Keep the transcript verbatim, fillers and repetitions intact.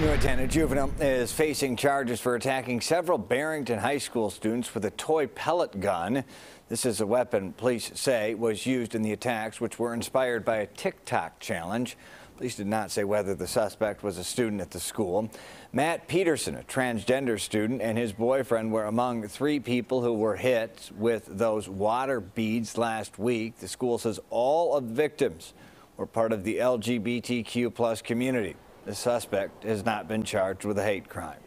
Montana juvenile is facing charges for attacking several Barrington High School students with a toy pellet gun. This is a weapon police say was used in the attacks, which were inspired by a TikTok challenge. Police did not say whether the suspect was a student at the school. Matt Peterson, a transgender student, and his boyfriend were among three people who were hit with those water beads last week. The school says all of the victims were part of the L G B T Q plus community. The suspect has not been charged with a hate crime.